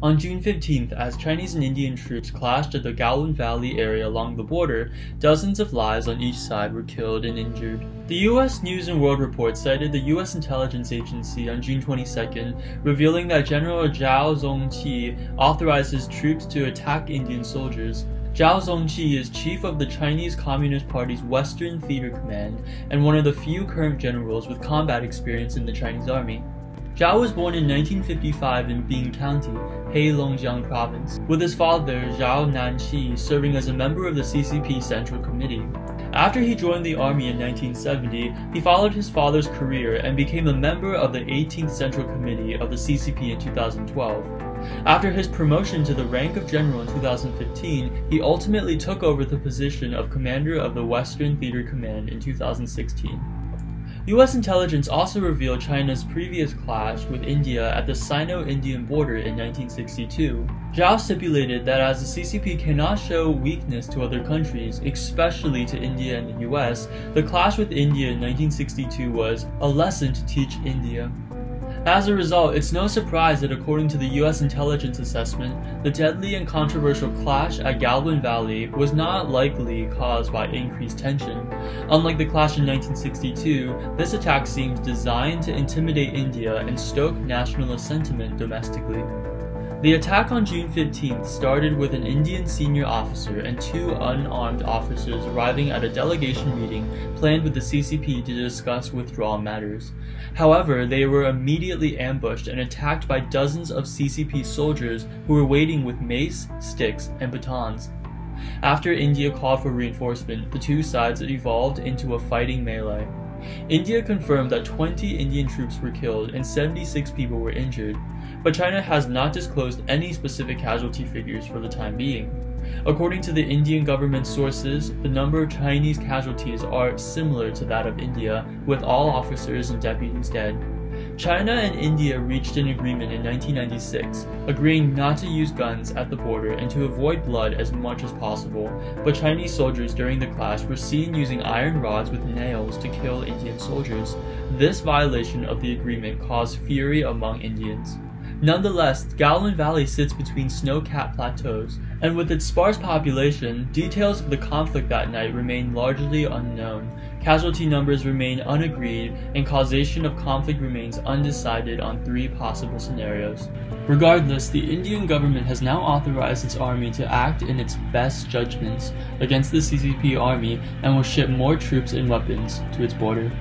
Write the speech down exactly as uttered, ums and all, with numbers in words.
On June fifteenth, as Chinese and Indian troops clashed at the Galwan Valley area along the border, dozens of lives on each side were killed and injured. The U S News and World Report cited the U S intelligence agency on June twenty-second, revealing that General Zhao Zongqi authorized his troops to attack Indian soldiers. Zhao Zongqi is chief of the Chinese Communist Party's Western Theater Command and one of the few current generals with combat experience in the Chinese army. Zhao was born in nineteen fifty-five in Bing County, Heilongjiang province, with his father Zhao Nanqi serving as a member of the C C P Central Committee. After he joined the army in nineteen seventy, he followed his father's career and became a member of the eighteenth Central Committee of the C C P in two thousand twelve. After his promotion to the rank of general in two thousand fifteen, he ultimately took over the position of commander of the Western Theater Command in two thousand sixteen. U S intelligence also revealed China's previous clash with India at the Sino-Indian border in nineteen sixty-two. Zhao stipulated that as the C C P cannot show weakness to other countries, especially to India and the U S, the clash with India in nineteen sixty-two was a lesson to teach India. As a result, it's no surprise that according to the U S intelligence assessment, the deadly and controversial clash at Galwan Valley was not likely caused by increased tension. Unlike the clash in nineteen sixty-two, this attack seems designed to intimidate India and stoke nationalist sentiment domestically. The attack on June fifteenth started with an Indian senior officer and two unarmed officers arriving at a delegation meeting planned with the C C P to discuss withdrawal matters. However, they were immediately ambushed and attacked by dozens of C C P soldiers who were waiting with mace, sticks, and batons. After India called for reinforcement, the two sides evolved into a fighting melee. India confirmed that twenty Indian troops were killed and seventy-six people were injured, but China has not disclosed any specific casualty figures for the time being. According to the Indian government sources, the number of Chinese casualties are similar to that of India, with all officers and deputies dead. China and India reached an agreement in nineteen ninety-six, agreeing not to use guns at the border and to avoid blood as much as possible, but Chinese soldiers during the clash were seen using iron rods with nails to kill Indian soldiers. This violation of the agreement caused fury among Indians. Nonetheless, Galwan Valley sits between snow-capped plateaus, and with its sparse population, details of the conflict that night remain largely unknown. Casualty numbers remain unagreed, and causation of conflict remains undecided on three possible scenarios. Regardless, the Indian government has now authorized its army to act in its best judgments against the C C P army and will ship more troops and weapons to its border.